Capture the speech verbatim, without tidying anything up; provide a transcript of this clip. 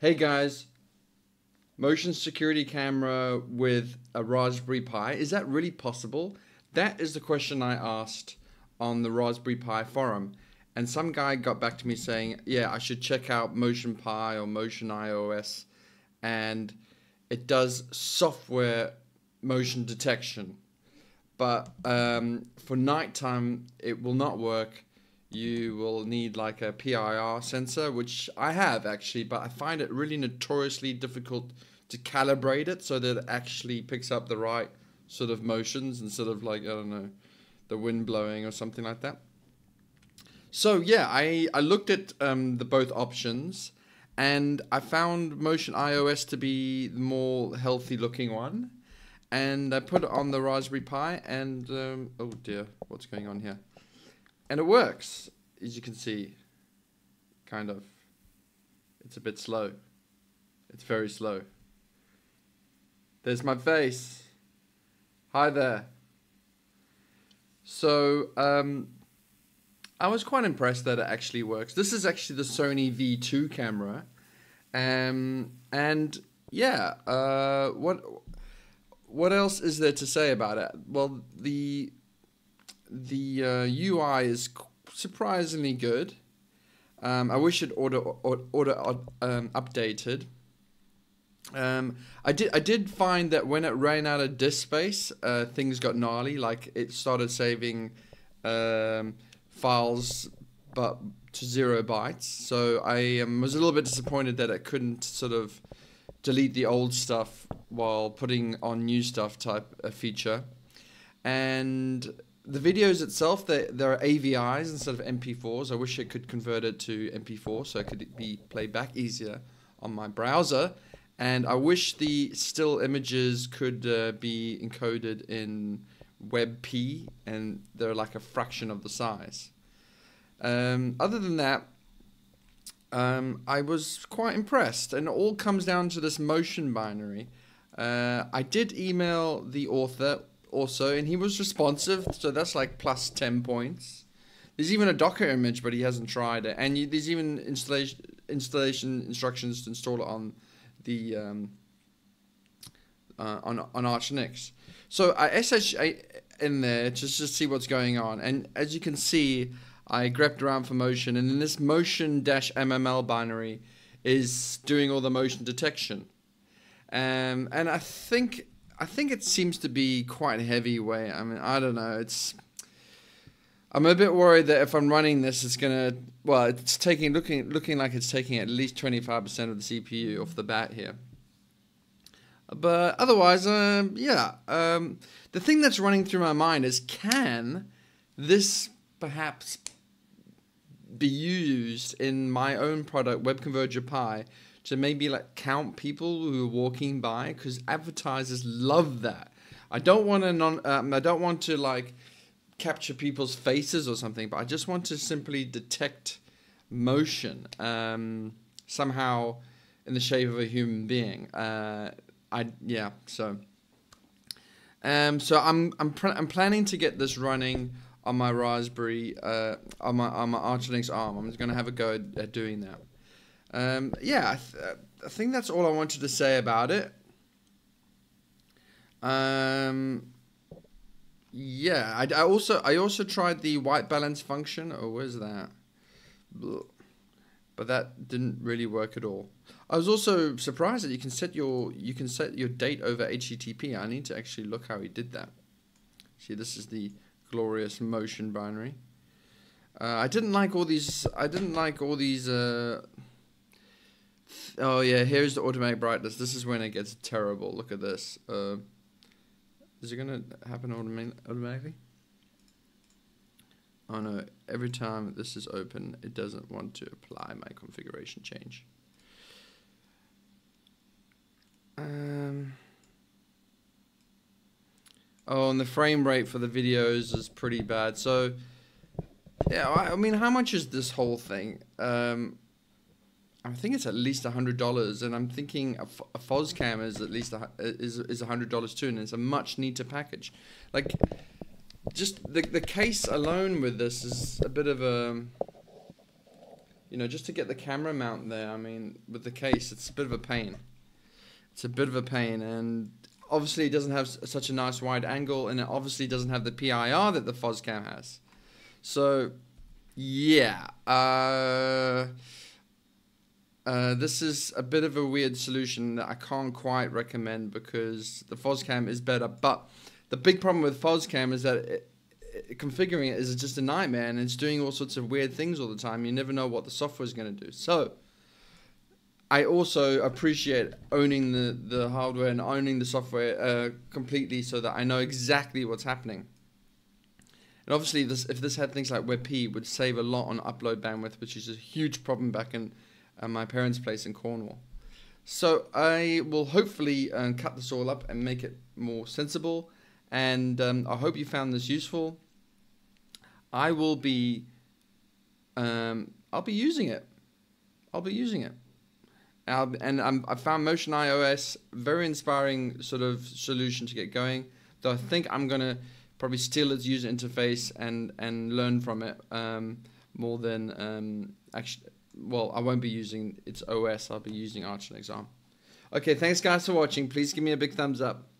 Hey guys, motion security camera with a Raspberry Pi, is that really possible? That is the question I asked on the Raspberry Pi forum, and some guy got back to me saying, yeah, I should check out Motion Pi or motion I O S, and it does software motion detection, but um, for nighttime it will not work. You will need like a P I R sensor, which I have actually, but I find it really notoriously difficult to calibrate it so that it actually picks up the right sort of motions instead of like, I don't know, the wind blowing or something like that. So yeah, I, I looked at um, the both options, and I found motion I O S to be the more healthy looking one, and I put it on the Raspberry Pi, and um, oh dear, what's going on here? And it works, as you can see, kind of. It's a bit slow. It's very slow. There's my face. Hi there. So, um, I was quite impressed that it actually works. This is actually the Sony V two camera. Um, and, yeah, uh, what, what else is there to say about it? Well, the... The uh, U I is surprisingly good. Um, I wish it auto auto um, updated. Um, I did I did find that when it ran out of disk space, uh, things got gnarly. Like it started saving um, files, but to zero bytes. So I um, was a little bit disappointed that it couldn't sort of delete the old stuff while putting on new stuff type a feature, and the videos itself, they, there are A V Is instead of M P fours. I wish it could convert it to M P four so it could be played back easier on my browser. And I wish the still images could uh, be encoded in WebP, and they're like a fraction of the size. Um, other than that, um, I was quite impressed. And it all comes down to this motion binary. Uh, I did email the author also, and he was responsive, so that's like plus ten points. There's even a Docker image, but he hasn't tried it, and you, there's even installation installation instructions to install it on the um, uh, on on Arch Linux. So I S S H in there just to see what's going on, and as you can see, I grepped around for motion, and in this motion dash M M L binary is doing all the motion detection, um, and I think. I think it seems to be quite heavyweight. I mean, I don't know. It's. I'm a bit worried that if I'm running this, it's gonna. Well, it's taking looking looking like it's taking at least twenty-five percent of the C P U off the bat here. But otherwise, um, yeah. Um, the thing that's running through my mind is, can this perhaps be used in my own product, Webconverger Pi? So maybe like count people who are walking by, because advertisers love that. I don't want to non. Um, I don't want to like capture people's faces or something, but I just want to simply detect motion um, somehow in the shape of a human being. Uh, I yeah. So um, so I'm I'm pr I'm planning to get this running on my Raspberry uh, on my on my Arch Linux arm. I'm just going to have a go at, at doing that. Um, yeah, I, th I think that's all I wanted to say about it. Um, yeah, I, I also I also tried the white balance function. Oh, where's that? But that didn't really work at all. I was also surprised that you can set your you can set your date over H T T P. I need to actually look how he did that. See, this is the glorious motion binary. Uh, I didn't like all these. I didn't like all these. Uh, Oh yeah, here's the automatic brightness. This is when it gets terrible. Look at this. Uh, is it gonna happen automa automatically? Oh no, every time this is open, it doesn't want to apply my configuration change. Um, oh, and the frame rate for the videos is pretty bad. So, yeah, I, I mean, how much is this whole thing? Um, I think it's at least a hundred dollars, and I'm thinking a, F a Foscam is at least a, is is a hundred dollars too, and it's a much neater package. Like, just the the case alone with this is a bit of a you know, just to get the camera mount there, I mean, with the case, it's a bit of a pain. It's a bit of a pain, and obviously it doesn't have such a nice wide angle, and it obviously doesn't have the P I R that the Foscam has. So, yeah. Uh, uh, this is a bit of a weird solution that I can't quite recommend because the Foscam is better, but the big problem with Foscam is that it, it, configuring it is just a nightmare, and it's doing all sorts of weird things all the time. You never know what the software is going to do. So, I also appreciate owning the, the hardware and owning the software uh, completely so that I know exactly what's happening. And obviously, this, if this had things like WebP, it would save a lot on upload bandwidth, which is a huge problem back in uh, my parents' place in Cornwall. So I will hopefully um, cut this all up and make it more sensible. And um, I hope you found this useful. I will be, um, I'll be using it. I'll be using it. I'll, and I'm, I found motion I O S very inspiring sort of solution to get going. Though I think I'm gonna probably steal its user interface and and learn from it um, more than um, actually. Well, I won't be using its O S. I'll be using Arch Linux. Okay, thanks guys for watching. Please give me a big thumbs up.